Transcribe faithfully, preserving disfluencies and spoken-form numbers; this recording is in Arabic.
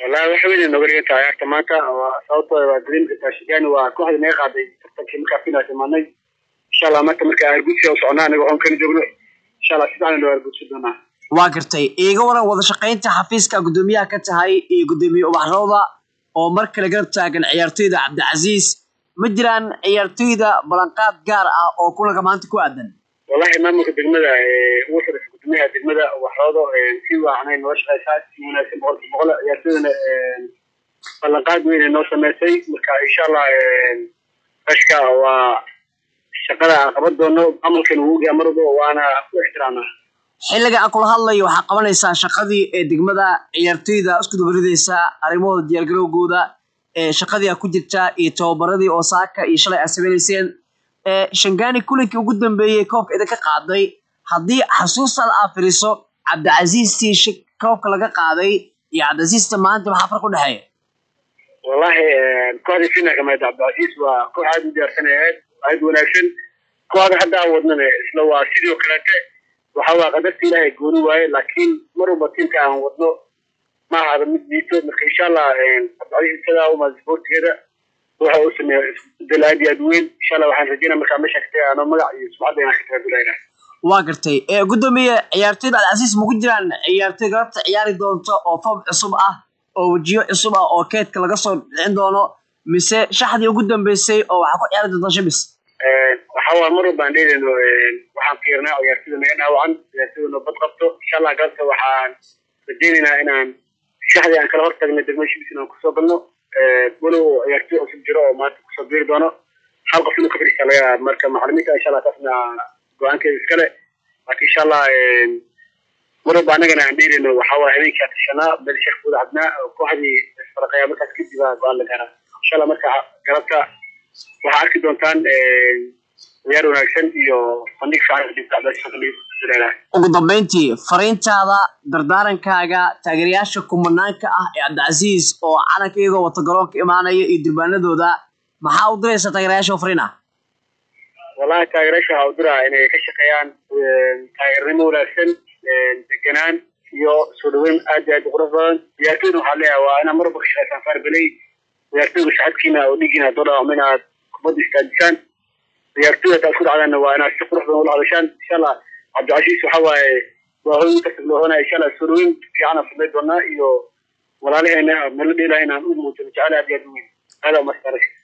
والله وحوين النقرية تعيار تماكا وصوت ودريم التاشيان وكوهد نيقع دي ترتكي مكافينا تماني إن شاء الله مكا مكا هربوتسي وصعنانا وهم كانوا جبلوه إن شاء الله سيدعنا لو هربوتسي دماء واقرتي إيقا ورا وضشقين تحفيزكا قدوميها كتهاي قدومي وبحروضة ومركا لقربتاك العيارتي دا عبد العزيز مجران عيارتي دا بلانقات قارعة وكونا كمان تكو أدن والله إمامك بالمدى وصل في قدوميها بالمدى وبحروضة سيوا عنين ورشقة ساتي مناسب مغلق عيارتينا بلانقات وين النوصة ماسي مكا إن شاء الله رشقة وشقة قبضونا أمركن ووقع مرضو وأنا احترامها xilliga aan kula hadlayo waxa qabanaysa shaqadii ee degmada ciyaartooyda isku dubaridaysa arimooda diyaar garowgooda ee shaqadii ku jirta iyo tababaradii oo saaka iyo shalay asbeeyseen ee Shangani kulinkii ugu dambeeyay koobka idinka qaaday hadii xasuusan aafiriso Cabdicaziis Tiishi koobka laga qaaday iyo Cabdicaziis maanta waxa farq u dhaxeeya wallahi koobkii fiina kama Cabdicaziis waa kooxaad diyaarsanayay aad wanaagsan kooxda hadda wadnana isla waa sidoo kale وحاول قدرت إلهي يقولوا واي لكن مروا بطين كان وضنو ما هذا مديتو إن شاء الله عليه السلام وما زبورت كده وحاول سمي دلادي أدوين إن شاء الله وحنرجينا مخامش أختي أنا ما يعني سمعت أنا أختي دلادي واقرتي قدومي عيارتي على أساس مقدران عيارتي قربت عياري دونتو أو فوق الصبعة أو جيو الصبعة أو كيت كلا قصر عندهنا مسا شحد يقدم بيسي أو حكون عياري دونتو بس وحاول مرة بعدين إنه وحنفيرنا أو يرسلنا هنا وعند يرسلنا بضغطه إن شاء الله قلت وحن بدينا هنا شيء حد يعني كل هرت من الدمج بسنا كسبنا بقولوا يرسلوا سجروا ما تكسبير دهنا حلقة فينا كبير إن شاء الله مركب معلومات إن شاء الله تفنا قوانك إسكالة لكن إن شاء الله مرة بعدين أنا عندي إنه وحاول هني كاتشنا بالشيخ بود عدنا وواحد يسرقيا مثل كذا قال لك أنا إن شاء الله مركب جربتها وأنا أقول لك أن هذا المكان الذي فرينتا دردارن كاغا تاغرياشا كومنانكا عبد العزيز أو أنا كيغا وتقرأك إمانا يدربانا دودا ما هاودريسا تاغرياشا فرينا والله تاغرياشا هاودرا أنا كشكيان تاغريمو لاسن جنان يو سودوين أدى غرفان يأتون عليها وأنا مربك شخصا فاربلي ويأتون شحاتكينا وديجينا دولا ومنها كبدي استاذشان ويأتون تأخذ على أنه وأنا أشتغل بنقول علشان إن شاء الله عبد العزيز وحوا وهو تكتبوا هنا إن شاء الله سرورين في عنا في البيت والنائي ولا لي هنا من اللي لي هنا أموت وجعلها بيدوين هذا ما استرش